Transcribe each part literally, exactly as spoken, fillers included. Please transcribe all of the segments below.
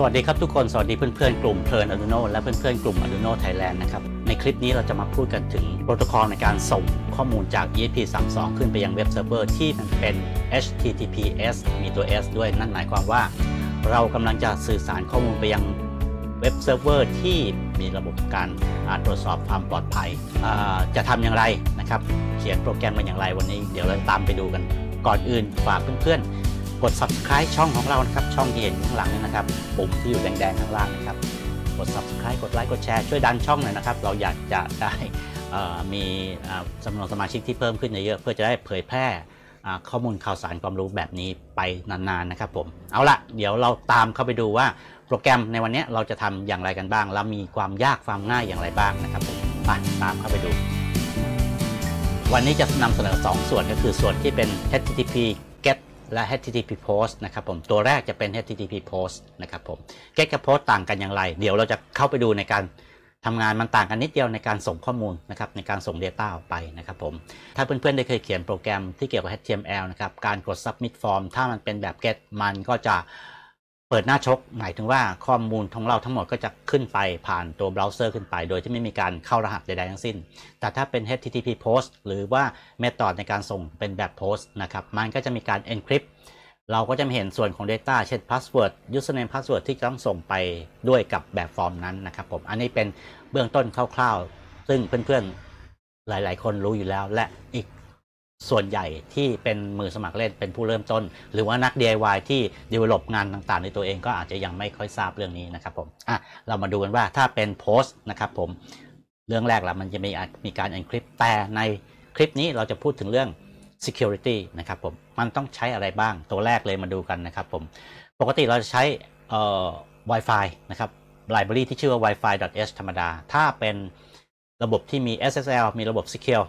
สวัสดีครับทุกคนสวัสดีเพื่อนๆกลุ่มเพลิน Arduino และเพื่อนๆกลุ่ม Arduino Thailand นะครับในคลิปนี้เราจะมาพูดกันถึงโปรโตคอลในการส่งข้อมูลจาก อี เอส พี สามสิบสอง ขึ้นไปยังเว็บเซิร์ฟเวอร์ที่มันเป็น เอช ที ที พี เอส มีตัว เอส ด้วยนั่นหมายความว่าเรากำลังจะสื่อสารข้อมูลไปยังเว็บเซิร์ฟเวอร์ที่มีระบบการตรวจสอบความปลอดภัยจะทำอย่างไรนะครับเขียนโปรแกรมมาอย่างไรวันนี้เดี๋ยวเราตามไปดูกันก่อนอื่นฝากเพื่อนๆกด Subscribe ช่องของเรานะครับช่องที่เห็นข้างหลังนี่นะครับปุ่มที่อยู่แดงๆข้างล่างนะครับกด Subscribe กดไลค์กดแชร์ช่วยดันช่องหน่อยนะครับเราอยากจะได้มีจำนวนสมาชิกที่เพิ่มขึ้นเยอะเพื่อจะได้เผยแพร่ข้อมูลข่าวสารความรู้แบบนี้ไปนานๆนะครับผมเอาละเดี๋ยวเราตามเข้าไปดูว่าโปรแกรมในวันนี้เราจะทำอย่างไรกันบ้างและมีความยากความง่ายอย่างไรบ้างนะครับผมไปตามเข้าไปดูวันนี้จะนำเสนอสองส่วนก็คือส่วนที่เป็น เอช ที ที พี getและ เอช ที ที พี post นะครับผมตัวแรกจะเป็น เอช ที ที พี post นะครับผม get กับ post ต่างกันอย่างไรเดี๋ยวเราจะเข้าไปดูในการทำงานมันต่างกันนิดเดียวในการส่งข้อมูลนะครับในการส่ง Data ออกไปนะครับผมถ้าเพื่อนๆได้เคยเขียนโปรแกรมที่เกี่ยวกับ เอช ที เอ็ม แอล นะครับการกด submit form ถ้ามันเป็นแบบ get มันก็จะเปิดหน้าชกหมายถึงว่าข้อมูลของเราทั้งหมดก็จะขึ้นไปผ่านตัวเบราว์เซอร์ขึ้นไปโดยที่ไม่มีการเข้ารหัสใดๆทั้งสิ้นแต่ถ้าเป็น เอช ที ที พี post หรือว่า method ในการส่งเป็นแบบ post นะครับมันก็จะมีการ encrypt เราก็จะเห็นส่วนของ Data เช่น password username password ที่จะต้องส่งไปด้วยกับแบบฟอร์มนั้นนะครับผมอันนี้เป็นเบื้องต้นคร่าวๆซึ่งเพื่อนๆหลายๆคนรู้อยู่แล้วและอีกส่วนใหญ่ที่เป็นมือสมัครเล่นเป็นผู้เริ่มต้นหรือว่านัก ดี ไอ วาย ที่ develop งานต่างๆในตัวเองก็อาจจะยังไม่ค่อยทราบเรื่องนี้นะครับผมอ่ะเรามาดูกันว่าถ้าเป็น post นะครับผมเรื่องแรกละมันจะมีมีการ encrypt แต่ในคลิปนี้เราจะพูดถึงเรื่อง security นะครับผมมันต้องใช้อะไรบ้างตัวแรกเลยมาดูกันนะครับผมปกติเราจะใช้เอ่อ Wi-Fi นะครับ library ที่ชื่อว่า wifi.h ธรรมดาถ้าเป็นระบบที่มี เอส เอส แอล มีระบบ secure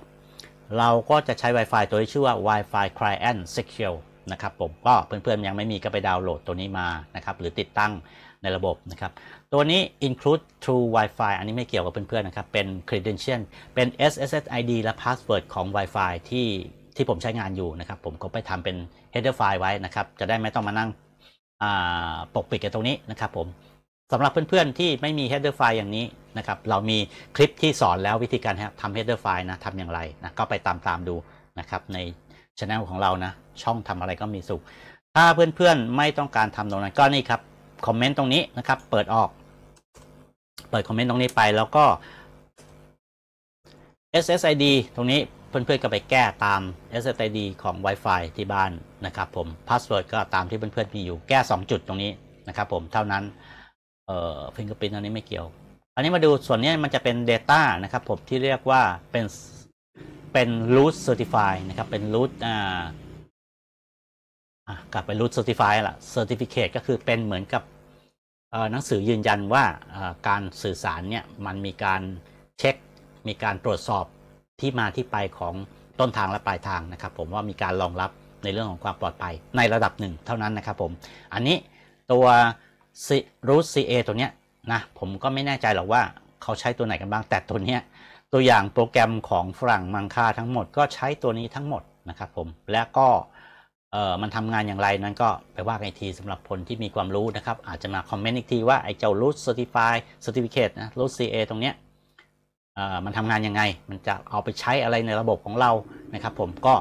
เราก็จะใช้ Wi-Fi ตัวที่ชื่อว่า Wi-Fi Client Secure นะครับผมก็เพื่อนๆยังไม่มีก็ไปดาวน์โหลดตัวนี้มานะครับหรือติดตั้งในระบบนะครับตัวนี้ include True Wi-Fi อันนี้ไม่เกี่ยวกับเพื่อนๆนะครับเป็น Credential เป็น เอส เอส แอล ไอ ดี และ Password ของ Wi-Fi ที่ที่ผมใช้งานอยู่นะครับผมก็ไปทำเป็น header file ไว้นะครับจะได้ไม่ต้องมานั่งปกปิดกันตรงนี้นะครับผมสำหรับเพื่อนๆที่ไม่มี header file อย่างนี้นะครับเรามีคลิปที่สอนแล้ววิธีการทำ header file นะทำอย่างไรนะก็ไปตามๆดูนะครับใน channel ของเรานะช่องทำอะไรก็มีสุขถ้าเพื่อนๆไม่ต้องการทำตรงนั้นก็นี่ครับคอมเมนต์ตรงนี้นะครับเปิดออกเปิดคอมเมนต์ตรงนี้ไปแล้วก็ เอส เอส ไอ ดี ตรงนี้เพื่อนๆก็ไปแก้ตาม เอส เอส ไอ ดี ของ Wi-Fi ที่บ้านนะครับผม password ก็ตามที่เพื่อนๆมีอยู่แก้สองจุดตรงนี้นะครับผมเท่านั้นเอ่อ fingerprint อันนี้ไม่เกี่ยวอันนี้มาดูส่วนนี้มันจะเป็น Data นะครับผมที่เรียกว่าเป็นเป็น root certify นะครับเป็น root อ่ากลับไป root certify ละ certificate ก็คือเป็นเหมือนกับหนังสือยืนยันว่าการสื่อสารเนี่ยมันมีการเช็คมีการตรวจสอบที่มาที่ไปของต้นทางและปลายทางนะครับผมว่ามีการรองรับในเรื่องของความปลอดภัยในระดับหนึ่งเท่านั้นนะครับผมอันนี้ตัวroot ซี เอ ตัวเนี้ยนะผมก็ไม่แน่ใจหรอกว่าเขาใช้ตัวไหนกันบ้างแต่ตัวเนี้ยตัวอย่างโปรแกรมของฝรั่งมังค่าทั้งหมดก็ใช้ตัวนี้ทั้งหมดนะครับผมและก็เอ่อมันทำงานอย่างไรนั้นก็ไปว่ากันอีกทีสำหรับคนที่มีความรู้นะครับอาจจะมาคอมเมนต์อีกทีว่าไอ้เจ้า root certify certificate นะ root ซี เอ ตรงเนี้ยเอ่อมันทำงานยังไงมันจะเอาไปใช้อะไรในระบบของเรานะครับผมก็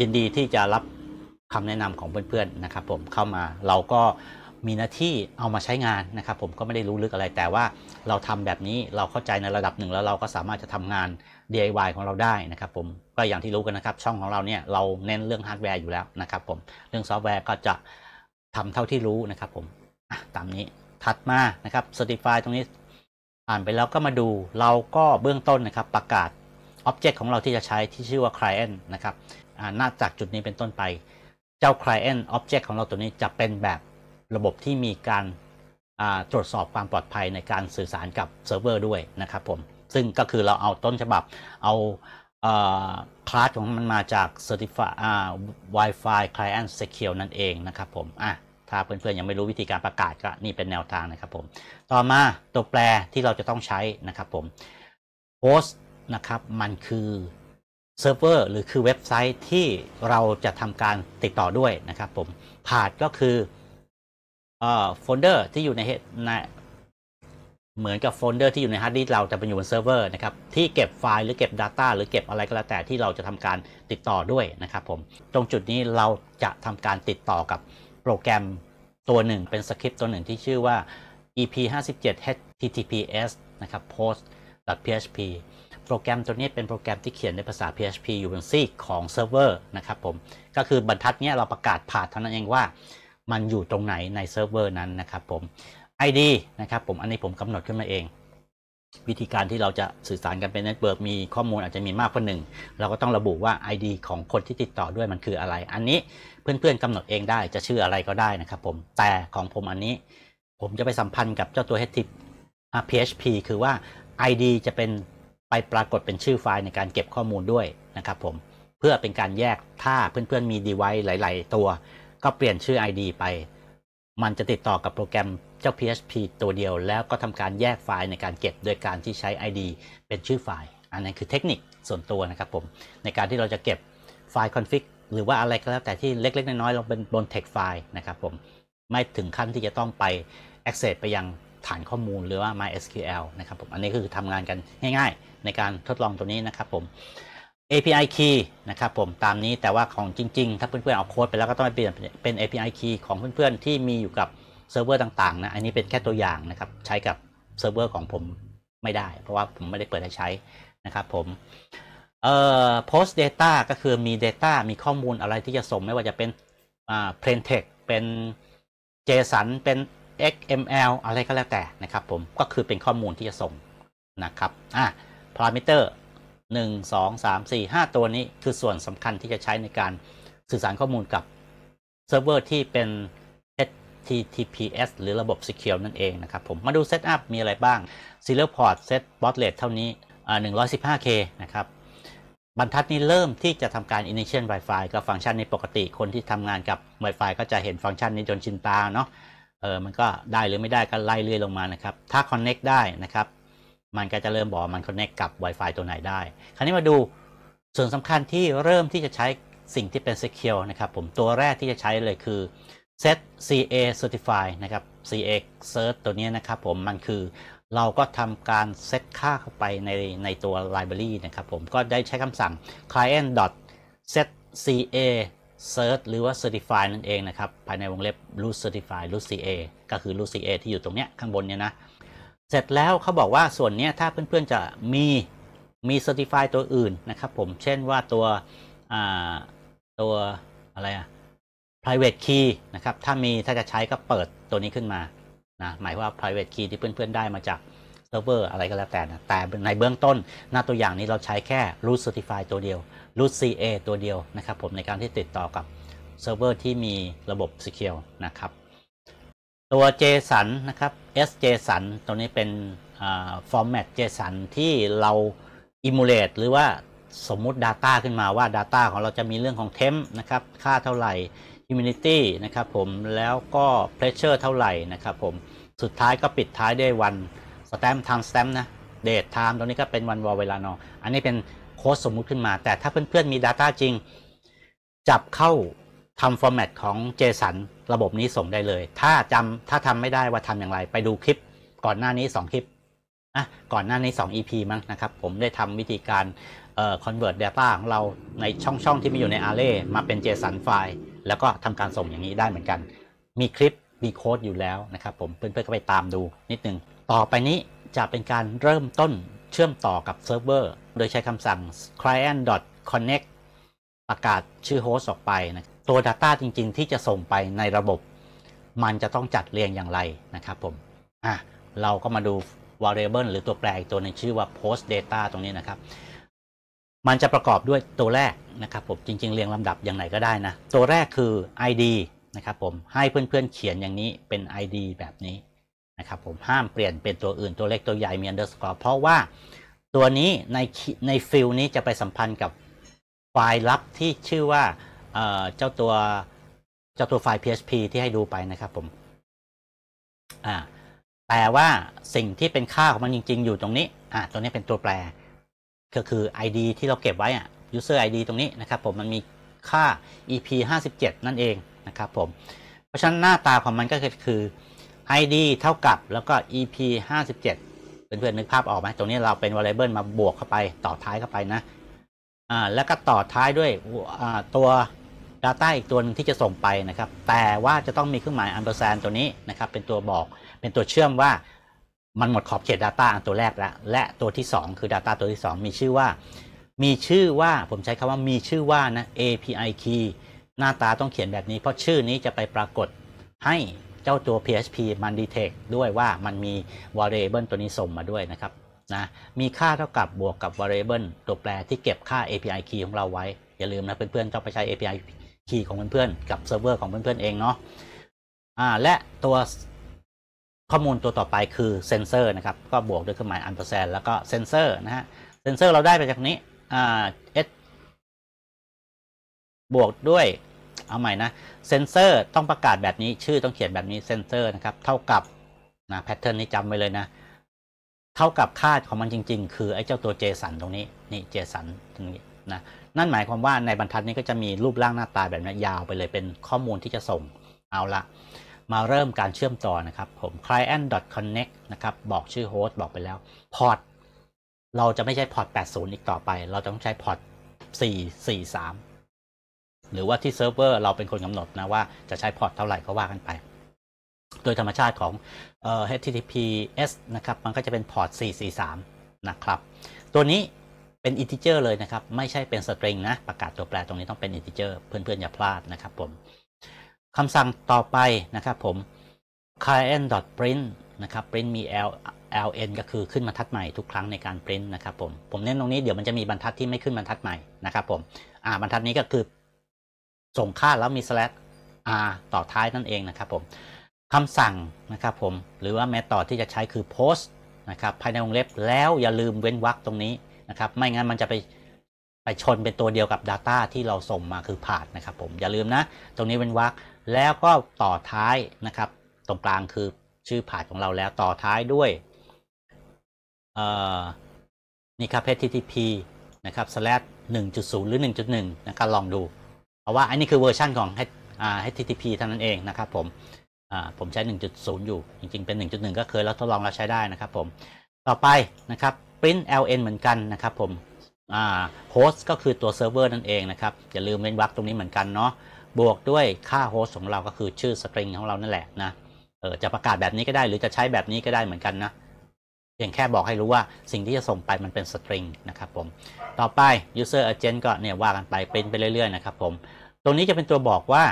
ยินดีที่จะรับคำแนะนำของเพื่อนๆนะครับผมเข้ามาเราก็มีหน้าที่เอามาใช้งานนะครับผมก็ไม่ได้รู้ลึกอะไรแต่ว่าเราทำแบบนี้เราเข้าใจในระดับหนึ่งแล้วเราก็สามารถจะทำงาน ดี ไอ วาย ของเราได้นะครับผมก็อย่างที่รู้กันนะครับช่องของเราเนี่ยเราเน้นเรื่องฮาร์ดแวร์อยู่แล้วนะครับผมเรื่องซอฟต์แวร์ก็จะทำเท่าที่รู้นะครับผมตามนี้ถัดมานะครับ Certify ตรงนี้อ่านไปแล้วก็มาดูเราก็เบื้องต้นนะครับประกาศ Object ของเราที่จะใช้ที่ชื่อว่า Client นะครับน่าจากจุดนี้เป็นต้นไปเจ้า Client Object ของเราตัวนี้จะเป็นแบบระบบที่มีการตรวจสอบความปลอดภัยในการสื่อสารกับเซิร์ฟเวอร์ด้วยนะครับผมซึ่งก็คือเราเอาต้นฉบับเอาคลาสของมันมาจาก Certified Wi-Fi Client Secure นั่นเองนะครับผมอ่ะถ้าเพื่อนๆยังไม่รู้วิธีการประกาศก็นี่เป็นแนวทางนะครับผมต่อมาตัวแปรที่เราจะต้องใช้นะครับผม Host นะครับมันคือเซิร์ฟเวอร์หรือคือเว็บไซต์ที่เราจะทำการติดต่อด้วยนะครับผม Path ก็คือ โฟลเดอร์ที่อยู่ในเหมือนกับโฟลเดอร์ที่อยู่ในฮาร์ดดิสก์เราแต่เป็นอยู่บนเซิร์ฟเวอร์นะครับที่เก็บไฟล์หรือเก็บ Data หรือเก็บอะไรก็แล้วแต่ที่เราจะทำการติดต่อด้วยนะครับผมตรงจุดนี้เราจะทำการติดต่อกับโปรแกรมตัวหนึ่งเป็นสคริปต์ตัวหนึ่งที่ชื่อว่า อี พี ห้าสิบเจ็ด เอช ที ที พี เอส นะครับ โพสต์ ดอท พี เอช พี โปรแกรมตัวนี้เป็นโปรแกรมที่เขียนในภาษา พี เอช พี อยู่บนซีกของเซิร์ฟเวอร์นะครับผมก็คือบรรทัดนี้เราประกาศผ่านเท่านั้นเองว่ามันอยู่ตรงไหนในเซิร์ฟเวอร์นั้นนะครับผม ไอ ดี นะครับผมอันนี้ผมกำหนดขึ้นมาเองวิธีการที่เราจะสื่อสารกันเป็นเน็ตเวิร์กมีข้อมูลอาจจะมีมากกว่าหนึ่งเราก็ต้องระบุว่า ไอ ดี ของคนที่ติดต่อด้วยมันคืออะไรอันนี้เพื่อนๆกำหนดเองได้จะชื่ออะไรก็ได้นะครับผมแต่ของผมอันนี้ผมจะไปสัมพันธ์กับเจ้าตัว เอช ที ที พี เอช พี คือว่า ไอ ดี จะเป็นไปปรากฏเป็นชื่อไฟล์ในการเก็บข้อมูลด้วยนะครับผมเพื่อเป็นการแยกถ้าเพื่อนๆมี device หลายๆตัวก็เปลี่ยนชื่อ ไอ ดี ไปมันจะติดต่อกับโปรแกรมเจ้า พี เอช พี ตัวเดียวแล้วก็ทำการแยกไฟล์ในการเก็บโดยการที่ใช้ ไอ ดี เป็นชื่อไฟล์อันนั้นคือเทคนิคส่วนตัวนะครับผมในการที่เราจะเก็บไฟล์ config หรือว่าอะไรก็แล้วแต่ที่เล็กๆน้อยๆลงบน text file นะครับผมไม่ถึงขั้นที่จะต้องไป access ไปยังฐานข้อมูลหรือว่า MySQL นะครับผมอันนี้คือทำงานกันง่ายๆในการทดลองตัวนี้นะครับผม เอ พี ไอ key นะครับผมตามนี้แต่ว่าของจริงๆถ้าเพื่อนๆเอาโค้ดไปแล้วก็ต้องไปเปลี่ยนเป็น เอ พี ไอ key ของเพื่อนๆที่มีอยู่กับเซิร์ฟเวอร์ต่างๆนะอันนี้เป็นแค่ตัวอย่างนะครับใช้กับเซิร์ฟเวอร์ของผมไม่ได้เพราะว่าผมไม่ได้เปิดให้ใช้นะครับผมเอ่อ post data ก็คือมี data มีข้อมูลอะไรที่จะส่งไม่ว่าจะเป็นอ่า plain text เป็น json เป็น เอ็กซ์ เอ็ม แอล อะไรก็แล้วแต่นะครับผมก็คือเป็นข้อมูลที่จะส่งนะครับอ่ะ parameterหนึ่ง สอง สาม สี่ ห้า ตัวนี้คือส่วนสำคัญที่จะใช้ในการสื่อสารข้อมูลกับเซิร์ฟเวอร์ที่เป็น เอช ที ที พี เอส หรือระบบ Secure นั่นเองนะครับผมมาดู Setup มีอะไรบ้าง Serial Port Set Baud Rate เท่านี้ หนึ่งร้อยสิบห้า เค นะครับบรรทัดนี้เริ่มที่จะทำการ Initial Wi-Fi กับฟังก์ชันนี้ปกติคนที่ทำงานกับ Wi-Fi ก็จะเห็นฟังก์ชันนี้จนชินตาเนาะเออมันก็ได้หรือไม่ได้ก็ไล่เรื่อยลงมานะครับถ้า Connect ได้นะครับมันก็จะเริ่มบอกมัน Connect กับ Wi-Fi ตัวไหนได้คราวนี้มาดูส่วนสำคัญที่เริ่มที่จะใช้สิ่งที่เป็น Secure นะครับผมตัวแรกที่จะใช้เลยคือ Set ซี เอ Certify นะครับ ซี เอ Cert ตัวนี้นะครับผมมันคือเราก็ทำการ Set ค่าเข้าไปในในตัว Library นะครับผมก็ได้ใช้คำสั่ง client set ซี เอ Cert หรือว่า Certify นั่นเองนะครับภายในวงเล็บ root certify root ซี เอ ก็คือ root ซี เอ ที่อยู่ตรงเนี้ยข้างบนเนี้ยนะเสร็จแล้วเขาบอกว่าส่วนนี้ถ้าเพื่อนๆจะมีมี Certify ตัวอื่นนะครับผมเช่นว่าตัวตัวอะไรอะ private key นะครับถ้ามีถ้าจะใช้ก็เปิดตัวนี้ขึ้นมานะหมายว่า private key ที่เพื่อนๆได้มาจากเซิร์ฟเวอร์อะไรก็แล้วแต่นะแต่ในเบื้องต้นหน้าตัวอย่างนี้เราใช้แค่ root certify ตัวเดียว root ซี เอ ตัวเดียวนะครับผมในการที่ติดต่อกับเซิร์ฟเวอร์ที่มีระบบ secure นะครับตัว JSON นะครับ sjson ตัวนี้เป็น format JSON ที่เรา emulate หรือว่าสมมุติ Data ขึ้นมาว่า Data ของเราจะมีเรื่องของ temp นะครับค่าเท่าไหร่ humidity นะครับผมแล้วก็ pressure เท่าไหร่นะครับผมสุดท้ายก็ปิดท้ายด้วยวัน stamp time stamp นะ date time ตรงนี้ก็เป็นวันวอลเวลานออันนี้เป็นโค้ดสมมุติขึ้นมาแต่ถ้าเพื่อนๆมี Data จริงจับเข้าทำ format ของ JSON ระบบนี้ส่งได้เลยถ้าจำถ้าทำไม่ได้ว่าทำอย่างไรไปดูคลิปก่อนหน้านี้สองคลิปนะก่อนหน้านี้สอง อี พี มั้งนะครับผมได้ทำวิธีการ convert data ของเราในช่องช่องที่มีอยู่ใน array มาเป็น JSON ไฟล์แล้วก็ทำการส่งอย่างนี้ได้เหมือนกันมีคลิปมีโค้ดอยู่แล้วนะครับผมเพื่อนๆก็ไปตามดูนิดนึงต่อไปนี้จะเป็นการเริ่มต้นเชื่อมต่อกับเซิร์ฟเวอร์โดยใช้คำสั่ง client.connect ประกาศชื่อโฮสต์ออกไปนะตัว Data จริงๆที่จะส่งไปในระบบมันจะต้องจัดเรียงอย่างไรนะครับผมอ่ะเราก็มาดู variable หรือตัวแปรอีกตัวนึงชื่อว่า post data ตรงนี้นะครับมันจะประกอบด้วยตัวแรกนะครับผมจริงๆเรียงลำดับอย่างไหนก็ได้นะตัวแรกคือ ไอ ดี นะครับผมให้เพื่อนๆเขียนอย่างนี้เป็น ไอ ดี แบบนี้นะครับผมห้ามเปลี่ยนเป็นตัวอื่นตัวเล็กตัวใหญ่มี underscore เพราะว่าตัวนี้ในในฟิลนี้จะไปสัมพันธ์กับไฟล์ลับที่ชื่อว่าเจ้าตัวเจ้าตัวไฟล์ พี เอช พี ที่ให้ดูไปนะครับผมแต่ว่าสิ่งที่เป็นค่าของมันจริงๆอยู่ตรงนี้ตรงนี้เป็นตัวแปรก็คือ ไอ ดี ที่เราเก็บไว้อ่ะ user ไอ ดี ตรงนี้นะครับผมมันมีค่า อี พี ห้าสิบเจ็ด นั่นเองนะครับผม เพราะฉะนั้นหน้าตาของมันก็คือ ไอ ดี เท่ากับแล้วก็ อี พี ห้าสิบเจ็ด เพื่อนๆนึกภาพออกไหมตรงนี้เราเป็น variable มาบวกเข้าไปต่อท้ายเข้าไปนะอ่าแล้วก็ต่อท้ายด้วยตัว data อีกตัวนึงที่จะส่งไปนะครับแต่ว่าจะต้องมีเครื่องหมาย ampersand ตัวนี้นะครับเป็นตัวบอกเป็นตัวเชื่อมว่ามันหมดขอบเขต data ตัวแรกแล้วและตัวที่สองคือ data ตัวที่สองมีชื่อว่ามีชื่อว่าผมใช้คำว่ามีชื่อว่านะ เอ พี ไอ key หน้าตาต้องเขียนแบบนี้เพราะชื่อนี้จะไปปรากฏให้เจ้าตัว พี เอส พี มัน detect ด้วยว่ามันมี variable ตัวนี้ส่งมาด้วยนะครับนะมีค่าเท่ากับบวกกับ variable ตัวแปรที่เก็บค่า เอ พี ไอ key ของเราไว้อย่าลืมนะเพื่อนๆต้องไปใช้ เอ พี ไอ key ของเพื่อนๆกับเซิร์ฟเวอร์ของเพื่อนๆเองเนาะอ่าและตัวข้อมูลตัวต่อไปคือเซนเซอร์นะครับก็บวกด้วยเครื่องหมาย ampersand แล้วก็เซนเซอร์นะฮะเซนเซอร์เราได้ไปจากนี้อ่า s บวกด้วยเอาใหม่นะเซนเซอร์ต้องประกาศแบบนี้ชื่อต้องเขียนแบบนี้เซนเซอร์นะครับเท่ากับนะแพทเทิร์นนี้จำไว้เลยนะเท่ากับค่าของมันจริงๆคือไอ้เจ้าตัว json ตรงนี้นี่ json ตรงนี้นะนั่นหมายความว่าในบรรทัดนี้ก็จะมีรูปร่างหน้าตาแบบนี้ยาวไปเลยเป็นข้อมูลที่จะส่งเอาละมาเริ่มการเชื่อมต่อนะครับผม client.connect นะครับบอกชื่อ host บอกไปแล้ว port เราจะไม่ใช้ port แปดสิบอีกต่อไปเราจะต้องใช้ port สี่สี่สามหรือว่าที่เซิร์ฟเวอร์เราเป็นคนกำหนดนะว่าจะใช้ port เท่าไหร่ก็ว่ากันไปโดยธรรมชาติของ เอช ที ที พี เอส นะครับมันก็จะเป็น port สี่สี่สามนะครับตัวนี้เป็น integer เลยนะครับไม่ใช่เป็น string นะประกาศตัวแปรตรงนี้ต้องเป็น integer เพื่อนๆอย่าพลาดนะครับผมคำสั่งต่อไปนะครับผม client.print นะครับ print มี l ln ก็คือขึ้นบรรทัดใหม่ทุกครั้งในการ print นะครับผมผมเน้นตรงนี้เดี๋ยวมันจะมีบรรทัดที่ไม่ขึ้นบรรทัดใหม่นะครับผมอ่าบรรทัดนี้ก็คือส่งค่าแล้วมี slash r ต่อท้ายนั่นเองนะครับผมคำสั่งนะครับผมหรือว่า method ที่จะใช้คือ post นะครับภายในวงเล็บแล้วอย่าลืมเว้นวรรคตรงนี้นะครับไม่งั้นมันจะไปไปชนเป็นตัวเดียวกับ data ที่เราส่งมาคือ path นะครับผมอย่าลืมนะตรงนี้เว้นวรรคแล้วก็ต่อท้ายนะครับตรงกลางคือชื่อผ่านของเราแล้วต่อท้ายด้วยนี่ครับ เอช ที ที พี นะครับ slash หนึ่งจุดศูนย์ หรือ หนึ่งจุดหนึ่ง นะครับลองดูเพราะว่าอันนี้คือเวอร์ชั่นของ เอช ที ที พี เท่านั้นเองนะครับผมผมใช้ หนึ่งจุดศูนย์ อยู่จริงๆเป็น หนึ่งจุดหนึ่ง ก็เคยเราทดลองเราใช้ได้นะครับผมต่อไปนะครับ print แอล เอ็น เหมือนกันนะครับผม host ก็คือตัวเซิร์ฟเวอร์นั่นเองนะครับอย่าลืมเว้นวรรคตรงนี้เหมือนกันเนาะบวกด้วยค่าโฮสต์ของเราก็คือชื่อสตริงของเรานั่นแหละนะเออจะประกาศแบบนี้ก็ได้หรือจะใช้แบบนี้ก็ได้เหมือนกันนะเพียงแค่บอกให้รู้ว่าสิ่งที่จะส่งไปมันเป็นสตริงนะครับผมต่อไป user agent ก็เนี่ยว่ากันไปเป็นไปเรื่อยๆนะครับผมตรงนี้จะเป็นตัวบอกว่า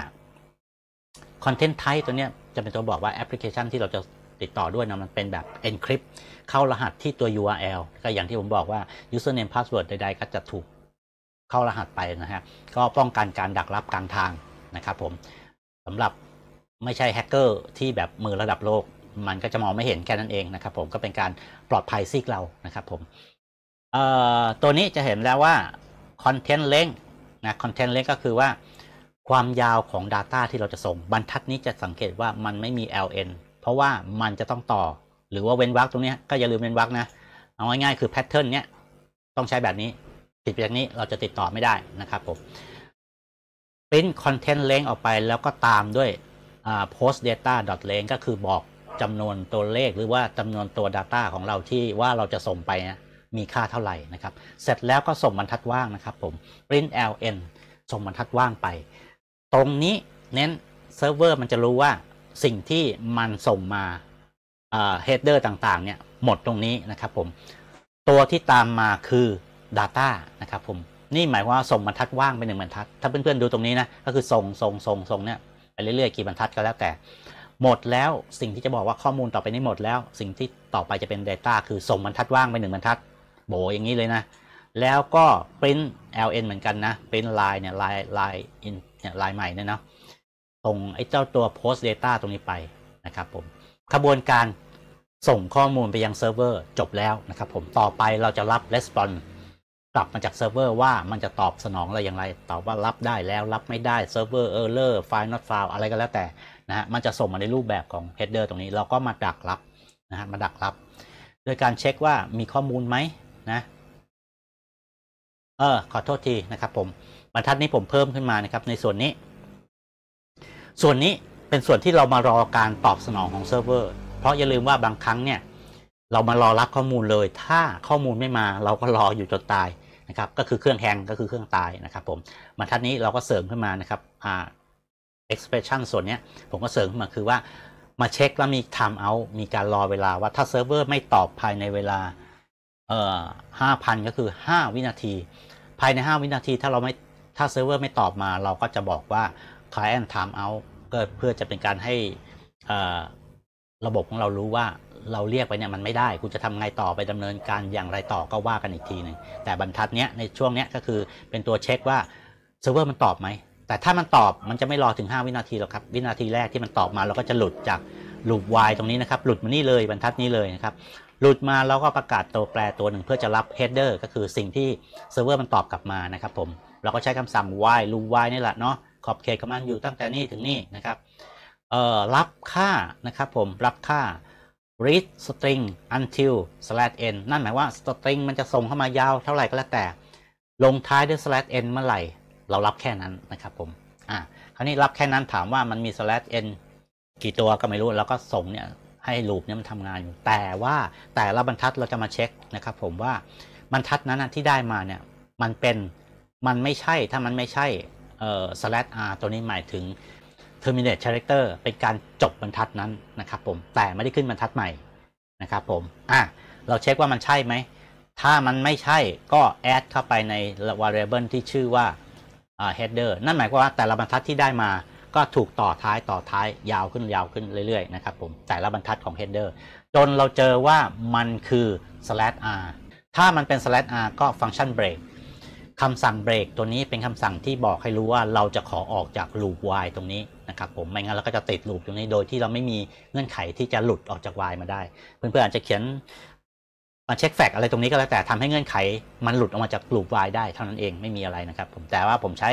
content type ตัวเนี้ยจะเป็นตัวบอกว่าแอปพลิเคชันที่เราจะติดต่อด้วยนะมันเป็นแบบ encrypt เข้ารหัสที่ตัว ยู อาร์ แอล ก็อย่างที่ผมบอกว่า username password ใดๆก็จะถูกเข้ารหัสไปนะฮะก็ป้องกันการดักลับกลางทางนะครับผมสำหรับไม่ใช่แฮกเกอร์ที่แบบมือระดับโลกมันก็จะมองไม่เห็นแค่นั้นเองนะครับผมก็เป็นการปลอดภัยซีกเรานะครับผมเอ่อตัวนี้จะเห็นแล้วว่า Content Length นะ Content Length ก็คือว่าความยาวของ Data ที่เราจะส่งบรรทัดนี้จะสังเกตว่ามันไม่มี แอล เอ็น เพราะว่ามันจะต้องต่อหรือว่าเว้นวรรคตรงนี้ก็อย่าลืมเว้นวรรคนะเอาง่ายๆคือ Pattern เนี้ยต้องใช้แบบนี้ติดไปจากนี้เราจะติดต่อไม่ได้นะครับผมprint content length ออกไปแล้วก็ตามด้วย post data dot length ก็คือบอกจำนวนตัวเลขหรือว่าจำนวนตัว data ของเราที่ว่าเราจะส่งไปนะมีค่าเท่าไหร่นะครับเสร็จแล้วก็ส่งบรรทัดว่างนะครับผม print ln ส่งบรรทัดว่างไปตรงนี้เน้นเซิร์ฟเวอร์มันจะรู้ว่าสิ่งที่มันส่งมาheader ต่างๆเนี่ยหมดตรงนี้นะครับผมตัวที่ตามมาคือ data นะครับผมนี่หมายว่าส่งบรรทัดว่างไปหนึ่งบรรทัดถ้าเพื่อนๆดูตรงนี้นะก็คือส่งส่งส่งส่งเนี่ยไปเรื่อยๆกี่บรรทัดก็แล้วแต่หมดแล้วสิ่งที่จะบอกว่าข้อมูลต่อไปนี้หมดแล้วสิ่งที่ต่อไปจะเป็น Data คือส่งบรรทัดว่างไปหนึ่งบรรทัดโบอย่างนี้เลยนะแล้วก็ print ln เหมือนกันนะ print line เนี่ย line line in เนี่ย line ใหม่เนี่ยเนาะส่งไอ้เจ้าตัว post data ตรงนี้ไปนะครับผมขบวนการส่งข้อมูลไปยังเซิร์ฟเวอร์จบแล้วนะครับผมต่อไปเราจะรับ responseกลับมาจากเซิร์ฟเวอร์ว่ามันจะตอบสนองเราอย่างไรตอบว่ารับได้แล้วรับไม่ได้เซิร์ฟเวอร์เออร์เลอร์ไฟล์ not found อะไรก็แล้วแต่นะฮะมันจะส่งมาในรูปแบบของ header ตรงนี้เราก็มาดักรับนะฮะมาดักรับโดยการเช็คว่ามีข้อมูลไหมนะเออขอโทษทีนะครับผมบรรทัดนี้ผมเพิ่มขึ้นมานะครับในส่วนนี้ส่วนนี้ เป็นส่วนที่เรามารอการตอบสนองของเซิร์ฟเวอร์เพราะอย่าลืมว่าบางครั้งเนี่ยเรามารอรับข้อมูลเลยถ้าข้อมูลไม่มาเราก็รออยู่จนตายนะครับก็คือเครื่องแฮงก็คือเครื่องตายนะครับผมบรรทัดนี้เราก็เสริมขึ้นมานะครับอ่า expression ส่วนนี้ผมก็เสริมขึ้นมาคือว่ามาเช็คแล้วมี time out มีการรอเวลาว่าถ้าเซิร์ฟเวอร์ไม่ตอบภายในเวลาเอ่อ ห้าพัน ก็คือห้าวินาทีภายในห้าวินาทีถ้าเราไม่ถ้าเซิร์ฟเวอร์ไม่ตอบมาเราก็จะบอกว่า client time out ก็เพื่อจะเป็นการให้ระบบของเรารู้ว่าเราเรียกไปเนี่ยมันไม่ได้คุณจะทำไงต่อไปดำเนินการอย่างไรต่อก็ว่ากันอีกทีหนึ่งแต่บรรทัดเนี้ยในช่วงเนี้ยก็คือเป็นตัวเช็คว่าเซิร์ฟเวอร์มันตอบไหมแต่ถ้ามันตอบมันจะไม่รอถึงห้าวินาทีหรอกครับวินาทีแรกที่มันตอบมาเราก็จะหลุดจากลูป Y ตรงนี้นะครับหลุดมานี่เลยบรรทัดนี้เลยนะครับหลุดมาแล้วก็ประกาศตัวแปรตัวหนึ่งเพื่อจะรับ header ก็คือสิ่งที่เซิร์ฟเวอร์มันตอบกลับมานะครับผมเราก็ใช้คำสั่ง Y ลูป Y นี่แหละเนาะขอบเขตของมันอยู่ตั้งแต่นี่ถึงนี่นะครับเอ่อรับค่านะครับผมรับค่าread string until slash n นั่นหมายว่า string มันจะส่งเข้ามายาวเท่าไหร่ก็แล้วแต่ลงท้ายด้วย slash n เมื่อไหร่เรารับแค่นั้นนะครับผมอ่ะคราวนี้รับแค่นั้นถามว่ามันมี slash n กี่ตัวก็ไม่รู้แล้วก็ส่งเนี่ยให้ลูปเนี่ยมันทำงานอยู่แต่ว่าแต่ละบรรทัดเราจะมาเช็คนะครับผมว่าบรรทัดนั้นที่ได้มาเนี่ยมันเป็นมันไม่ใช่ถ้ามันไม่ใช่เอ่อ slash r ตัวนี้หมายถึงterminate character เป็นการจบบรรทัดนั้นนะครับผมแต่ไม่ได้ขึ้นบรรทัดใหม่นะครับผมอ่ะเราเช็คว่ามันใช่ไหมถ้ามันไม่ใช่ก็ add เข้าไปใน variable ที่ชื่อว่า header นั่นหมายความว่าแต่ละบรรทัดที่ได้มาก็ถูกต่อท้ายต่อท้ายยาวขึ้นยาวขึ้นเรื่อยๆนะครับผมแต่ละบรรทัดของ header จนเราเจอว่ามันคือ slash r ถ้ามันเป็น slash r ก็ function breakคำสั่งเบรกตัวนี้เป็นคำสั่งที่บอกให้รู้ว่าเราจะขอออกจากลูป Y ตรงนี้นะครับผมไม่งั้นเราก็จะติดลูปตรงนี้โดยที่เราไม่มีเงื่อนไขที่จะหลุดออกจาก Y มาได้เพื่อนๆอาจจะเขียนมาเช็คแฟกอะไรตรงนี้ก็แล้วแต่ทำให้เงื่อนไขมันหลุดออกมาจากลูป Y ได้เท่านั้นเองไม่มีอะไรนะครับผมแต่ว่าผมใช้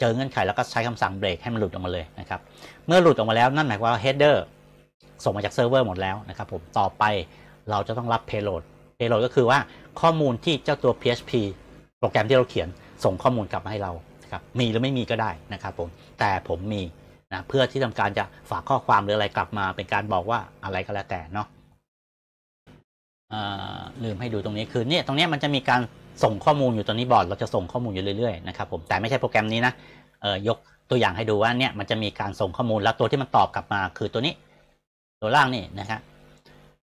เจอเงื่อนไขแล้วก็ใช้คำสั่งเบรกให้มันหลุดออกมาเลยนะครับเมื่อหลุดออกมาแล้วนั่นหมายความว่า header ส่งมาจากเซิร์ฟเวอร์หมดแล้วนะครับผมต่อไปเราจะต้องรับ payload payload ก็คือว่าข้อมูลที่เจ้าตัว พี เอช พีโปรแกรมที่เราเขียนส่งข้อมูลกลับมาให้เราครับมีหรือไม่มีก็ได้นะครับผมแต่ผมมีนะเพื่อที่ทำการจะฝากข้อความหรืออะไรกลับมาเป็นการบอกว่าอะไรก็แล้วแต่เนาะลืมให้ดูตรงนี้คือเนี่ยตรงนี้มันจะมีการส่งข้อมูลอยู่ตอนนี้บอร์ดเราจะส่งข้อมูลอยู่เรื่อยๆนะครับผมแต่ไม่ใช่โปรแกรมนี้นะเอ่อยกตัวอย่างให้ดูว่าเนี่ยมันจะมีการส่งข้อมูลแล้วตัวที่มันตอบกลับมาคือตัวนี้ตัวล่างนี่นะครับ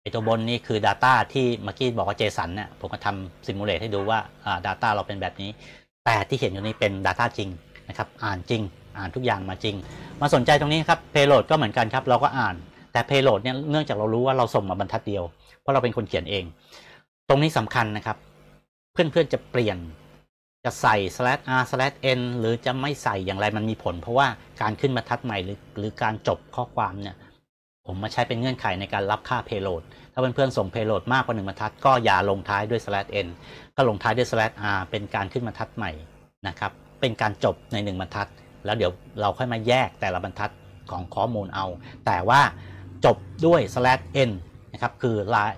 ไอตัวบนนี่คือ Data ที่เมื่อกี้บอกว่า JSON เนี่ยผมก็ทำซิมูเลตให้ดูว่า Data เราเป็นแบบนี้แต่ที่เห็นอยู่นี้เป็น Data จริงนะครับอ่านจริงอ่านทุกอย่างมาจริงมาสนใจตรงนี้ครับ Payload ก็เหมือนกันครับเราก็อ่านแต่ Payload เนี่ยเนื่องจากเรารู้ว่าเราส่งมาบรรทัดเดียวเพราะเราเป็นคนเขียนเองตรงนี้สำคัญนะครับเพื่อนๆจะเปลี่ยนจะใส่ slash r slash n หรือจะไม่ใส่อย่างไรมันมีผลเพราะว่าการขึ้นบรรทัดใหม่หรือหรือการจบข้อความเนี่ยผมมาใช้เป็นเงื่อนไขในการรับค่า payload ถ้าเพื่อนๆส่ง payload มากกว่าหนึ่งบรรทัดก็อย่าลงท้ายด้วย slash n ก็ลงท้ายด้วย slash r เป็นการขึ้นบรรทัดใหม่นะครับเป็นการจบในหนึ่งบรรทัดแล้วเดี๋ยวเราค่อยมาแยกแต่ละบรรทัดของข้อมูลเอาแต่ว่าจบด้วย slash n นะครับคือ line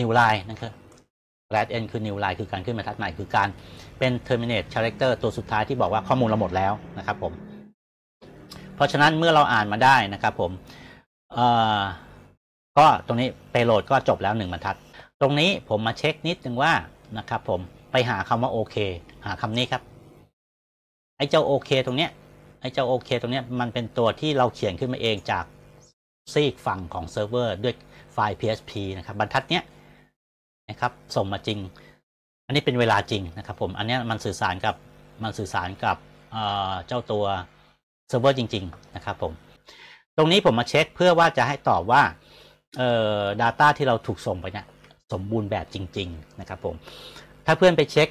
new line นะครับ slash n คือ new line คือการขึ้นบรรทัดใหม่คือการเป็น terminate character ตัวสุดท้ายที่บอกว่าข้อมูลเราหมดแล้วนะครับผมเพราะฉะนั้นเมื่อเราอ่านมาได้นะครับผมก็ตรงนี้ payload ก็จบแล้วหนึ่งบรรทัดตรงนี้ผมมาเช็คนิดนึงว่านะครับผมไปหาคำว่าโอเคหาคำนี้ครับไอ้เจ้าโอเคตรงเนี้ยไอ้เจ้าโอเคตรงเนี้ยมันเป็นตัวที่เราเขียนขึ้นมาเองจากซีกฝั่งของเซิร์ฟเวอร์ด้วยไฟล์ พี เอช พี นะครับบรรทัดเนี้ยนะครับส่งมาจริงอันนี้เป็นเวลาจริงนะครับผมอันนี้มันสื่อสารกับมันสื่อสารกับเจ้าตัวเซิร์ฟเวอร์จริงๆนะครับผมตรงนี้ผมมาเช็คเพื่อว่าจะให้ตอบว่าเอ่อ data ที่เราถูกส่งไปเนี่ยสมบูรณ์แบบจริงๆนะครับผมถ้าเพื่อนไปเช็ค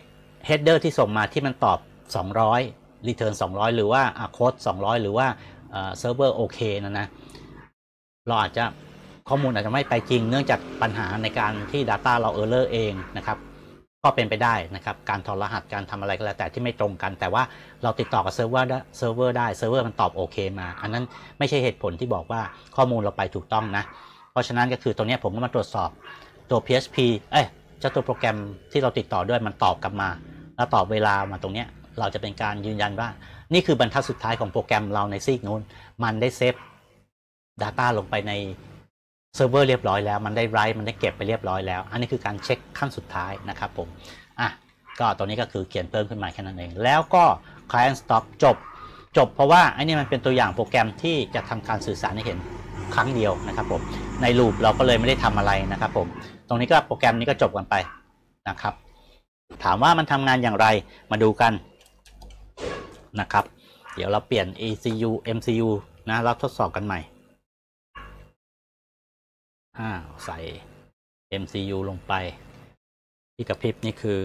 header ที่ส่งมาที่มันตอบสองร้อย return สองร้อยหรือว่าโค้ดสองร้อยหรือว่าเอ่อ server โอเคนะนะเราอาจจะข้อมูลอาจจะไม่ไปจริงเนื่องจากปัญหาในการที่ data เรา error เองนะครับก็เป็นไปได้นะครับการถอดรหัสการทำอะไรก็แล้วแต่ที่ไม่ตรงกันแต่ว่าเราติดต่อกับเซิร์ฟเวอร์ได้เซิร์ฟเวอร์ได้เซิร์ฟเวอร์มันตอบโอเคมาอันนั้นไม่ใช่เหตุผลที่บอกว่าข้อมูลเราไปถูกต้องนะเพราะฉะนั้นก็คือตรงนี้ผมก็มาตรวจสอบตัว พี เอช พี เอ้ยเจ้าตัวโปรแกรมที่เราติดต่อด้วยมันตอบกลับมาแล้วตอบเวลามาตรงนี้ เราจะเป็นการยืนยันว่านี่คือบรรทัดสุดท้ายของโปรแกรมเราในซีกนู้นมันได้เซฟ Data ลงไปในเซิร์ฟเวอร์เรียบร้อยแล้วมันได้ไรต์มันได้เก็บไปเรียบร้อยแล้วอันนี้คือการเช็คขั้นสุดท้ายนะครับผมอ่ะก็ตัวนี้ก็คือเขียนเพิ่มขึ้นมาแค่นั้นเองแล้วก็ client stop จบจบเพราะว่าไอ้นี่มันเป็นตัวอย่างโปรแกรมที่จะทำการสื่อสารให้เห็นครั้งเดียวนะครับผมในลูปเราก็เลยไม่ได้ทำอะไรนะครับผมตรงนี้ก็โปรแกรมนี้ก็จบกันไปนะครับถามว่ามันทำงานอย่างไรมาดูกันนะครับเดี๋ยวเราเปลี่ยน อี ซี ยู เอ็ม ซี ยู นะเราทดสอบกันใหม่อ่าใส่ เอ็ม ซี ยู ลงไปที่กระพริบนี่คือ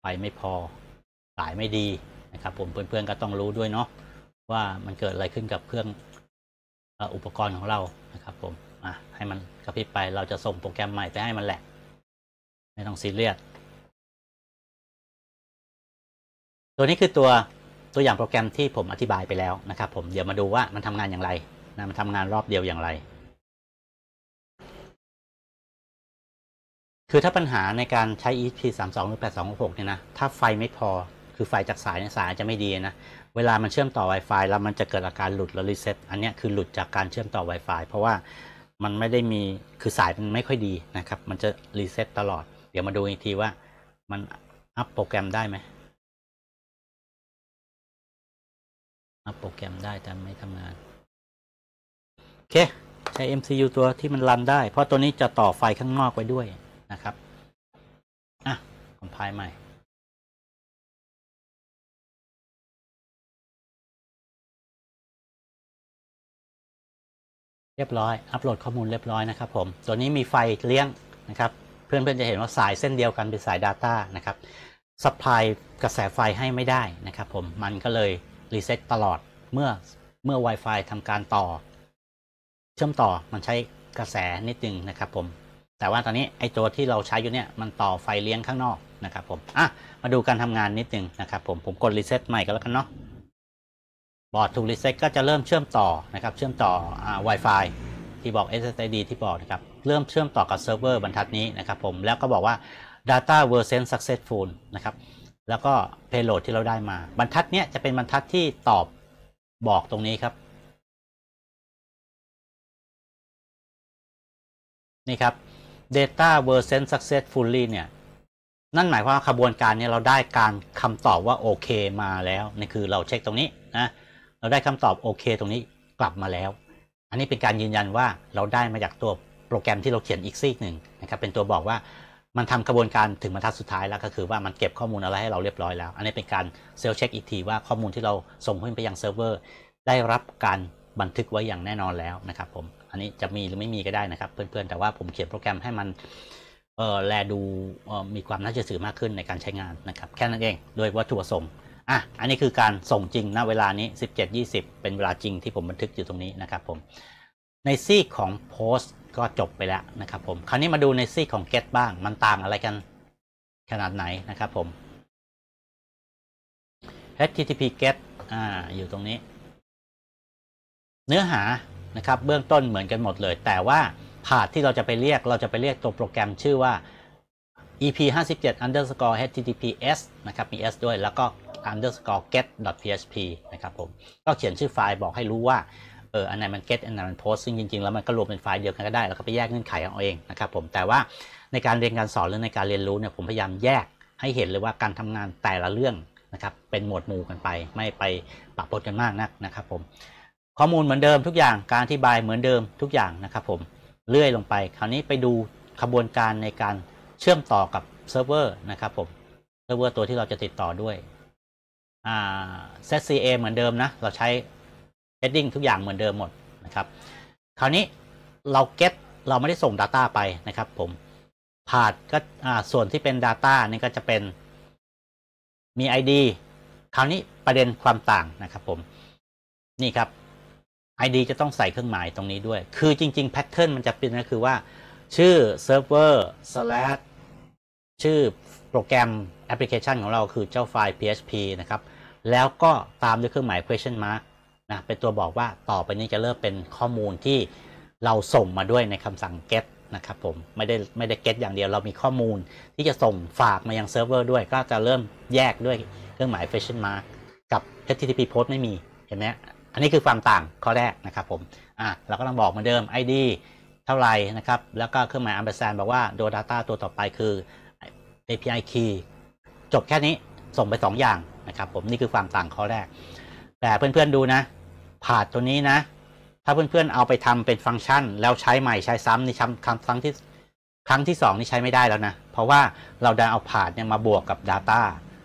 ไฟไม่พอสายไม่ดีนะครับผมเพื่อนๆก็ต้องรู้ด้วยเนาะว่ามันเกิดอะไรขึ้นกับเครื่องอุปกรณ์ของเรานะครับผมอ่ะให้มันกระพริบไปเราจะส่งโปรแกรมใหม่ไปให้มันแหละไม่ต้องซีเรียสตัวนี้คือตัวตัวอย่างโปรแกรมที่ผมอธิบายไปแล้วนะครับผมเดี๋ยวมาดูว่ามันทำงานอย่างไรนะมันทำงานรอบเดียวอย่างไรคือถ้าปัญหาในการใช้ อี เอส พี สามสิบสอง หรือ แปดสองหกหก เนี่ยนะถ้าไฟไม่พอคือไฟจากสายเนี่ยสายจะไม่ดีนะเวลามันเชื่อมต่อ Wi-Fi แล้วมันจะเกิดอาการหลุดแล้วรีเซ็ตอันนี้คือหลุดจากการเชื่อมต่อ Wi-Fi เพราะว่ามันไม่ได้มีคือสายมันไม่ค่อยดีนะครับมันจะรีเซ็ตตลอดเดี๋ยวมาดูอีกทีว่ามันอัพโปรแกรมได้ไหมอัพโปรแกรมได้แต่ไม่ทำงานโอเคใช้ เอ็ม ซี ยู ตัวที่มันรันได้เพราะตัวนี้จะต่อไฟข้างนอกไว้ด้วยนะครับอ่ะคอมไพล์ใหม่เรียบร้อยอัปโหลดข้อมูลเรียบร้อยนะครับผมตัวนี้มีไฟเลี้ยงนะครับเพื่อนๆจะเห็นว่าสายเส้นเดียวกันเป็นสาย Data นะครับซัพพลายกระแสไฟให้ไม่ได้นะครับผมมันก็เลยรีเซ็ตตลอดเมื่อเมื่อ Wi-Fi ทำการต่อเชื่อมต่อมันใช้กระแสนิดนึงนะครับผมแต่ว่าตอนนี้ไอตัวที่เราใช้อยู่เนี่ยมันต่อไฟเลี้ยงข้างนอกนะครับผมอ่ะมาดูการทำงานนิดนึงนะครับผมผมกดรีเซ็ตใหม่ก็แล้วกันเนาะบอร์ดถูกรีเซ็ตก็จะเริ่มเชื่อมต่อนะครับเชื่อมต่อ Wi-Fi ที่บอก เอส เอส แอล ที่บอกนะครับเริ่มเชื่อมต่อกับเซิร์ฟเวอร์บรรทัดนี้นะครับผมแล้วก็บอกว่า Data were sent successful นะครับแล้วก็ Payload ที่เราได้มาบรรทัดเนี้ยจะเป็นบรรทัดที่ตอบบอกตรงนี้ครับนี่ครับ Data were sent successfully เนี่ยนั่นหมายความว่าขบวนการนี้เราได้การคำตอบว่าโอเคมาแล้วนี่คือเราเช็คตรงนี้นะเราได้คำตอบโอเคตรงนี้กลับมาแล้วอันนี้เป็นการยืนยันว่าเราได้มาจากตัวโปรแกรมที่เราเขียนอีกซีกหนึ่งนะครับเป็นตัวบอกว่ามันทำกระบวนการถึงบรรทัดสุดท้ายแล้วก็คือว่ามันเก็บข้อมูลอะไรให้เราเรียบร้อยแล้วอันนี้เป็นการเซลล์เช็คอีกทีว่าข้อมูลที่เราส่งขึ้นไปยังเซิร์ฟเวอร์ได้รับการบันทึกไว้อย่างแน่นอนแล้วนะครับผมอันนี้จะมีหรือไม่มีก็ได้นะครับเพื่อนๆแต่ว่าผมเขียนโปรแกรมให้มันเออแลดูมีความน่าเชื่อถือมากขึ้นในการใช้งานนะครับแค่นั้นเองโดยวัตถุประสงค์อ่ะอันนี้คือการส่งจริงณเวลานี้ สิบเจ็ดยี่สิบ เป็นเวลาจริงที่ผมบันทึกอยู่ตรงนี้นะครับผมในซีกของโพสต์ก็จบไปแล้วนะครับผมคราวนี้มาดูในซีกของ get บ้างมันต่างอะไรกันขนาดไหนนะครับผม http get อ่าอยู่ตรงนี้เนื้อหานะครับเบื้องต้นเหมือนกันหมดเลยแต่ว่าพาธที่เราจะไปเรียกเราจะไปเรียกตัวโปรแกรมชื่อว่า อี พี ห้าสิบเจ็ด อันเดอร์สกอร์ เอช ที ที พี เอส นะครับมี s ด้วยแล้วก็ อันเดอร์สกอร์ เก็ต ดอท พี เอช พี นะครับผมก็เขียนชื่อไฟล์บอกให้รู้ว่าเอออันไหนมัน get อันไหนมัน post ซึ่งจริงๆแล้วมันก็รวมเป็นไฟล์เดียวกันก็ได้แล้วก็ไปแยกเงื่อนไขเอาเองนะครับผมแต่ว่าในการเรียนการสอนหรือในการเรียนรู้เนี่ยผมพยายามแยกให้เห็นเลยว่าการทำงานแต่ละเรื่องนะครับเป็นหมวดหมู่กันไปไม่ไปปะปนกันมากนักนะครับผมข้อมูลเหมือนเดิมทุกอย่างการอธิบายเหมือนเดิมทุกอย่างนะครับผมเลื่อยลงไปคราวนี้ไปดูขบวนการในการเชื่อมต่อกับเซิร์ฟเวอร์นะครับผมเซิร์ฟเวอร์ตัวที่เราจะติดต่อด้วยอ่า เซต ซี เอ เหมือนเดิมนะเราใช้ heading ทุกอย่างเหมือนเดิมหมดนะครับคราวนี้เรา get เราไม่ได้ส่ง Data ไปนะครับผม path ก็อ่าส่วนที่เป็น Data นี่ก็จะเป็นมี ไอ ดี คราวนี้ประเด็นความต่างนะครับผมนี่ครับไอ ดี จะต้องใส่เครื่องหมายตรงนี้ด้วยคือจริงๆแพทเทิร์นมันจะเป็นก็คือว่าชื่อเซิร์ฟเวอร์สแลชชื่อโปรแกรมแอปพลิเคชันของเราคือเจ้าไฟล์ พี เอช พี นะครับแล้วก็ตามด้วยเครื่องหมาย question mark นะเป็นตัวบอกว่าต่อไปนี้จะเริ่มเป็นข้อมูลที่เราส่งมาด้วยในคำสั่ง get นะครับผมไม่ได้ไม่ได้เก็ตอย่างเดียวเรามีข้อมูลที่จะส่งฝากมายังเซิร์ฟเวอร์ด้วยก็จะเริ่มแยกด้วยเครื่องหมาย question mark กับ เอช ที ที พี post ไม่มีเห็นไหมอันนี้คือความต่างข้อแรกนะครับผมอ่ะเราก็ต้องบอกเหมือนเดิม ไอ ดี เท่าไหร่นะครับแล้วก็เครื่องหมาย ampersand บอกว่าตัว data ตัวต่อไปคือ เอ พี ไอ key จบแค่นี้ส่งไปสองอย่างนะครับผมนี่คือความต่างข้อแรกแต่เพื่อนๆดูนะผ่านตัวนี้นะถ้าเพื่อนๆเอาไปทำเป็นฟังก์ชันแล้วใช้ใหม่ใช้ซ้ำนี่ครั้งที่ครั้งที่สองนี่ใช้ไม่ได้แล้วนะเพราะว่าเราได้เอาผ่านเนี่ยมาบวกกับ Data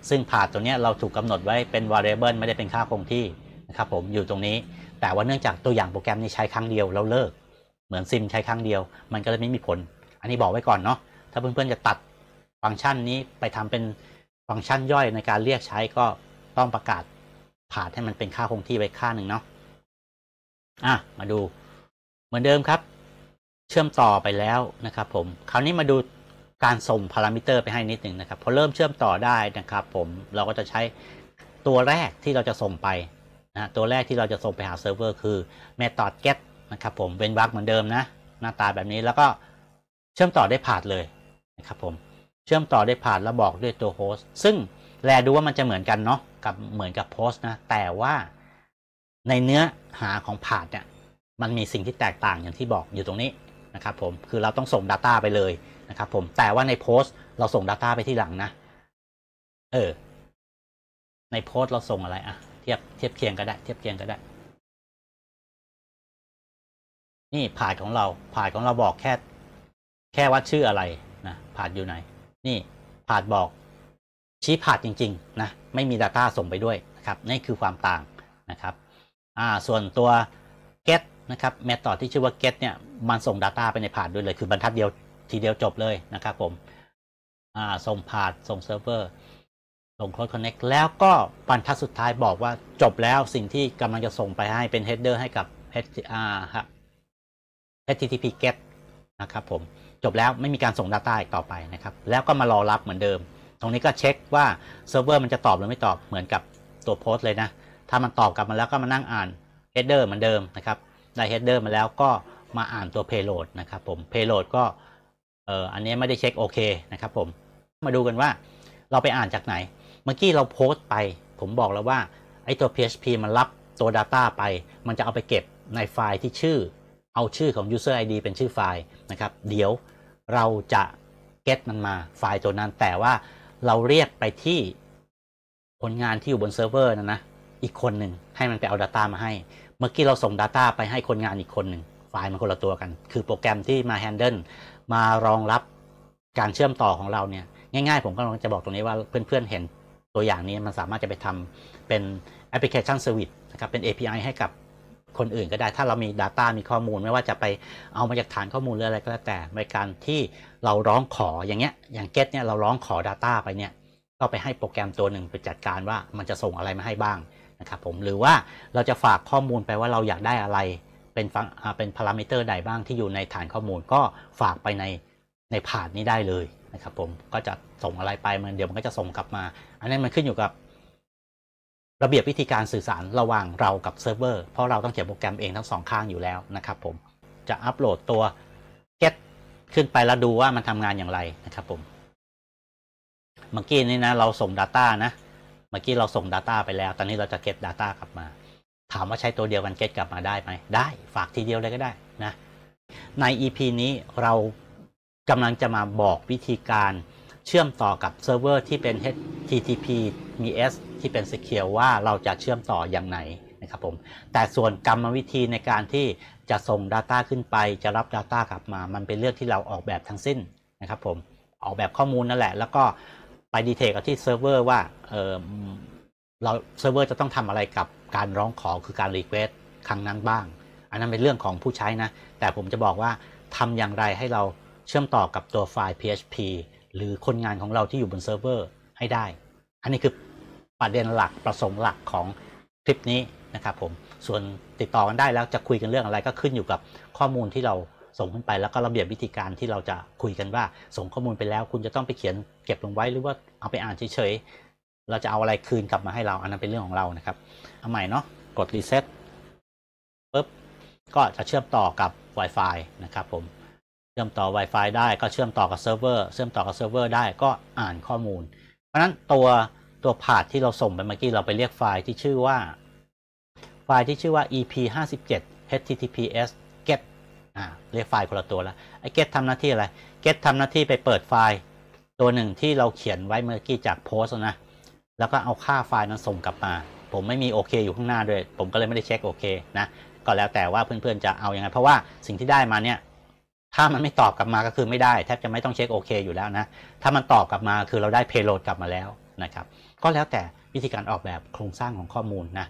ซึ่งผ่านตัวนี้เราถูกกาหนดไว้เป็น Variable ไม่ได้เป็นค่าคงที่นะครับผมอยู่ตรงนี้แต่ว่าเนื่องจากตัวอย่างโปรแกรมนี้ใช้ครั้งเดียวแล้วเลิกเหมือนซิมใช้ครั้งเดียวมันก็เลยไม่มีผลอันนี้บอกไว้ก่อนเนาะถ้าเพื่อนๆจะตัดฟังก์ชันนี้ไปทำเป็นฟังก์ชันย่อยในการเรียกใช้ก็ต้องประกาศผ่านให้มันเป็นค่าคงที่ไว้ค่าหนึ่งเนาะอ่ะมาดูเหมือนเดิมครับเชื่อมต่อไปแล้วนะครับผมคราวนี้มาดูการส่งพารามิเตอร์ไปให้นิดหนึ่งนะครับพอเริ่มเชื่อมต่อได้นะครับผมเราก็จะใช้ตัวแรกที่เราจะส่งไปนะตัวแรกที่เราจะส่งไปหาเซิร์ฟเวอร์คือ method get นะครับผมเป็นวรรคเหมือนเดิมนะหน้าตาแบบนี้แล้วก็เชื่อมต่อได้ผ่านเลยนะครับผมเชื่อมต่อได้ผ่านแล้วบอกด้วยตัว host ซึ่งแลดูว่ามันจะเหมือนกันเนาะกับเหมือนกับ post นะแต่ว่าในเนื้อหาของผ่านเนี่ยมันมีสิ่งที่แตกต่างอย่างที่บอกอยู่ตรงนี้นะครับผมคือเราต้องส่ง Data ไปเลยนะครับผมแต่ว่าในโพสต์เราส่ง Data ไปที่หลังนะเออในโพสต์เราส่งอะไรอะเทียบเทียบเคียงก็ได้เทียบเคียงก็ได้นี่ผ่านของเราผ่านของเราบอกแค่แค่ว่าชื่ออะไรนะผ่านอยู่ไหนนี่ผ่านบอกชี้ผ่านจริงๆนะไม่มี Data ส่งไปด้วยนะครับนี่คือความต่างนะครับอ่าส่วนตัว get นะครับแมทต่อที่ชื่อว่า get เนี่ยมันส่ง Data ไปในผ่านด้วยเลยคือบรรทัดเดียวทีเดียวจบเลยนะครับผมอ่าส่งผ่านส่งเซิร์ฟเวอร์ส่ง close connect แล้วก็บรรทัดสุดท้ายบอกว่าจบแล้วสิ่งที่กำลังจะส่งไปให้เป็น header ให้กับ เอช ที ที พี get นะครับผมจบแล้วไม่มีการส่ง Data อีกต่อไปนะครับแล้วก็มารอรับเหมือนเดิมตรงนี้ก็เช็คว่าเซิร์ฟเวอร์มันจะตอบหรือไม่ตอบเหมือนกับตัวโพสต์เลยนะถ้ามันตอบกลับมาแล้วก็มานั่งอ่าน header เหมือนเดิมนะครับได้ header มาแล้วก็มาอ่านตัว payload นะครับผม payload ก็เอ่ออันนี้ไม่ได้เช็คโอเคนะครับผมมาดูกันว่าเราไปอ่านจากไหนเมื่อกี้เราโพสต์ไปผมบอกแล้วว่าไอ้ตัว พี เอช พี มันรับตัว Data ไปมันจะเอาไปเก็บในไฟล์ที่ชื่อเอาชื่อของ user ไอ ดี เป็นชื่อไฟล์นะครับเดี๋ยวเราจะ get มันมาไฟล์ตัวนั้นแต่ว่าเราเรียกไปที่ผลงานที่อยู่บนเซิร์ฟเวอร์นะนะอีกคนหนึ่งให้มันไปเอา Data มาให้เมื่อกี้เราส่ง Data ไปให้คนงานอีกคนหนึ่งไฟล์มันคนละตัวกันคือโปรแกรมที่มา handle มารองรับการเชื่อมต่อของเราเนี่ยง่ายๆผมก็ลองจะบอกตรงนี้ว่าเพื่อนๆ เ, เห็นตัวอย่างนี้มันสามารถจะไปทำเป็น application service นะครับเป็น เอ พี ไอ ให้กับคนอื่นก็ได้ถ้าเรามี Data มีข้อมูลไม่ว่าจะไปเอามาจากฐานข้อมูลหรืออะไรก็แล้วแต่ในการที่เราร้องขออย่างเงี้ยอย่าง get เนี่ยเราร้องขอ Data ไปเนี่ยก็ไปให้โปรแกรมตัวหนึ่งไปจัดการว่ามันจะส่งอะไรมาให้บ้างนะครับผมหรือว่าเราจะฝากข้อมูลไปว่าเราอยากได้อะไรเป็นฟังเป็นพารามิเตอร์ใดบ้างที่อยู่ในฐานข้อมูลก็ฝากไปในในผ่านนี้ได้เลยนะครับผมก็จะส่งอะไรไปมันเดี๋ยวมันก็จะส่งกลับมาอันนั้นมันขึ้นอยู่กับระเบียบวิธีการสื่อสารระหว่างเรากับเซิร์ฟเวอร์เพราะเราต้องเขียนโปรแกรมเองทั้งสองข้างอยู่แล้วนะครับผมจะอัปโหลดตัว get ขึ้นไปแล้วดูว่ามันทำงานอย่างไรนะครับผมเมื่อกี้นี้นะเราส่ง Data นะเมื่อกี้เราส่ง Data ไปแล้วตอนนี้เราจะเก็บ Data กลับมาถามว่าใช้ตัวเดียวกันเก็บกลับมาได้ไหมได้ฝากทีเดียวเลยก็ได้นะใน อี พี นี้เรากำลังจะมาบอกวิธีการเชื่อมต่อกับเซิร์ฟเวอร์ที่เป็น เอช ที ที พี เอส ที่เป็น Secure ว่าเราจะเชื่อมต่ออย่างไหนนะครับผมแต่ส่วนกรรมวิธีในการที่จะส่ง Data ขึ้นไปจะรับ Data กลับมามันเป็นเรื่องที่เราออกแบบทั้งสิ้นนะครับผมออกแบบข้อมูลนั่นแหละแล้วก็ไปดีเทลกับที่เซิร์ฟเวอร์ว่าเออเราเซิร์ฟเวอร์จะต้องทำอะไรกับการร้องขอคือการรีเควสต์ครั้งนั้นบ้างอันนั้นเป็นเรื่องของผู้ใช้นะแต่ผมจะบอกว่าทำอย่างไรให้เราเชื่อมต่อกับตัวไฟล์ พี เอช พี หรือคนงานของเราที่อยู่บนเซิร์ฟเวอร์ให้ได้อันนี้คือประเด็นหลักประสงค์หลักของคลิปนี้นะครับผมส่วนติดต่อกันได้แล้วจะคุยกันเรื่องอะไรก็ขึ้นอยู่กับข้อมูลที่เราส่งขึ้นไปแล้วก็ระเบียบวิธีการที่เราจะคุยกันว่าส่งข้อมูลไปแล้วคุณจะต้องไปเขียนเก็บลงไว้หรือว่าเอาไปอ่านเฉยๆเราจะเอาอะไรคืนกลับมาให้เราอันนั้นเป็นเรื่องของเรานะครับเอาใหม่เนาะกดรีเซ็ตปุ๊บก็จะเชื่อมต่อกับ Wi-Fi นะครับผม เชื่อมต่อ Wi-Fi ได้ก็เชื่อมต่อกับเซิร์ฟเวอร์เชื่อมต่อกับเซิร์ฟเวอร์ได้ก็อ่านข้อมูลเพราะฉะนั้นตัวตัวพาธที่เราส่งไปเมื่อกี้เราไปเรียกไฟล์ที่ชื่อว่าไฟล์ที่ชื่อว่า อี พี ห้าสิบเจ็ด เอช ที ที พี เอส get อ่าเรียกไฟล์คนละตัวแล้วไอ้ get ทำหน้าที่อะไร get ทำหน้าที่ไปเปิดไฟล์ตัวหนึ่งที่เราเขียนไว้เมื่อกี้จากโพสต์นะแล้วก็เอาค่าไฟล์นั้นส่งกลับมาผมไม่มีโอเคอยู่ข้างหน้าด้วยผมก็เลยไม่ได้เช็คโอเคนะก็แล้วแต่ว่าเพื่อนๆจะเอายังไงเพราะว่าสิ่งที่ได้มาเนี่ยถ้ามันไม่ตอบกลับมาก็คือไม่ได้แทบจะไม่ต้องเช็คโอเคอยู่แล้วนะถ้ามันตอบกลับมาคือเราได้ payload กลับมาแล้วนะครับก็แล้วแต่วิธีการออกแบบโครงสร้างของข้อมูลนะ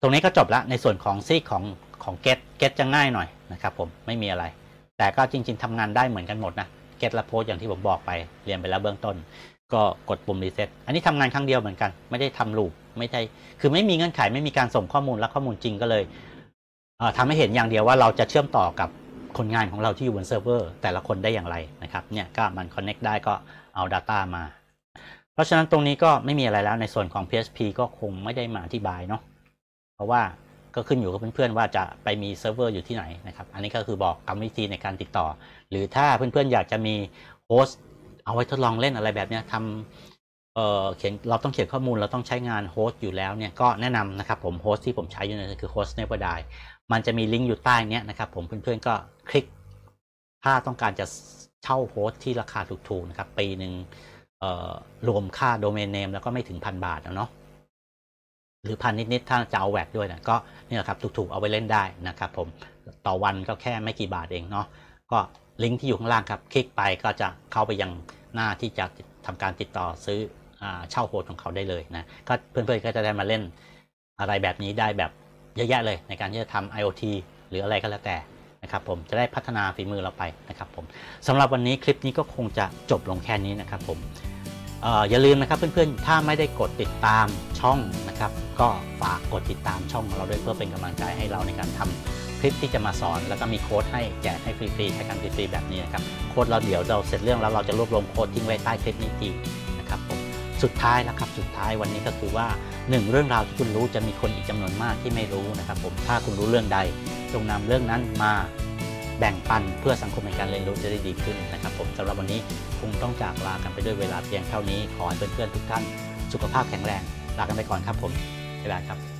ตรงนี้ก็จบละในส่วนของซีกของของ get get จะง่ายหน่อยนะครับผมไม่มีอะไรแต่ก็จริงๆทำงานได้เหมือนกันหมดนะ get และ post อย่างที่ผมบอกไปเรียนไปแล้วเบื้องต้นก็กดปุ่ม reset อันนี้ทำงานครั้งเดียวเหมือนกันไม่ได้ทำลูปไม่ใช่คือไม่มีเงื่อนไขไม่มีการส่งข้อมูลและข้อมูลจริงก็เลยทำให้เห็นอย่างเดียวว่าเราจะเชื่อมต่อกับคนงานของเราที่อยู่บนเซิร์ฟเวอร์แต่ละคนได้อย่างไรนะครับเนี่ยก็มัน connect ได้ก็เอา data มาเพราะฉะนั้นตรงนี้ก็ไม่มีอะไรแล้วในส่วนของ พี เอส พี ก็คงไม่ได้มาอธิบายเนาะเพราะว่าก็ขึ้นอยู่กับเพื่อนๆว่าจะไปมีเซิร์ฟเวอร์อยู่ที่ไหนนะครับอันนี้ก็คือบอกกรรมวิธีในการติดต่อหรือถ้าเพื่อนๆอยากจะมีโฮสต์เอาไว้ทดลองเล่นอะไรแบบนี้ทำเอ่อเขียนเราต้องเขียนข้อมูลเราต้องใช้งานโฮสต์อยู่แล้วเนี่ยก็แนะนำนะครับผมโฮสต์ที่ผมใช้อยู่เนี่ยคือ hostneverdie มันจะมีลิงก์อยู่ใต้เนี้ยนะครับผมเพื่อนๆก็คลิกถ้าต้องการจะเช่าโฮสต์ที่ราคาถูกๆนะครับปีหนึ่งรวมค่าโดเมนเนมแล้วก็ไม่ถึงพันบาทนะเนาะหรือพันนิดๆถ้าจะเอาแวดด้วยนะก็นี่แหละครับถูกๆเอาไปเล่นได้นะครับผมต่อวันก็แค่ไม่กี่บาทเองเนาะก็ลิงก์ที่อยู่ข้างล่างครับคลิกไปก็จะเข้าไปยังหน้าที่จะทำการติดต่อซื้อเช่าโฮสต์ของเขาได้เลยนะก็เพื่อนๆก็จะได้มาเล่นอะไรแบบนี้ได้แบบเยอะแยะเลยในการที่จะทำ ไอ โอ ที หรืออะไรก็แล้วแต่นะครับผมจะได้พัฒนาฝีมือเราไปนะครับผมสำหรับวันนี้คลิปนี้ก็คงจะจบลงแค่นี้นะครับผม เอ่อ อย่าลืมนะครับเพื่อนๆถ้าไม่ได้กดติดตามช่องนะครับก็ฝากกดติดตามช่องของเราด้วยเพื่อเป็นกำลังใจให้เราในการทำคลิปที่จะมาสอนแล้วก็มีโค้ดให้แจกให้ฟรีๆใช้กันฟรีๆแบบนี้นะครับโค้ดเราเดี๋ยวเราเสร็จเรื่องแล้วเราจะรวบรวมโค้ดทิ้งไว้ใต้คลิปนี้ทีนะครับผมสุดท้ายนะครับสุดท้ายวันนี้ก็คือว่าหนึ่งเรื่องราวที่คุณรู้จะมีคนอีกจำนวนมากที่ไม่รู้นะครับผมถ้าคุณรู้เรื่องใดจงนำเรื่องนั้นมาแบ่งปันเพื่อสังคมในการเรียนรู้จะได้ดีขึ้นนะครับผมสำหรับวันนี้คงต้องจากลากันไปด้วยเวลาเพียงเท่านี้ขอให้เพื่อนๆทุกท่านสุขภาพแข็งแรงลากันไปก่อนครับผมบ๊ายบายครับ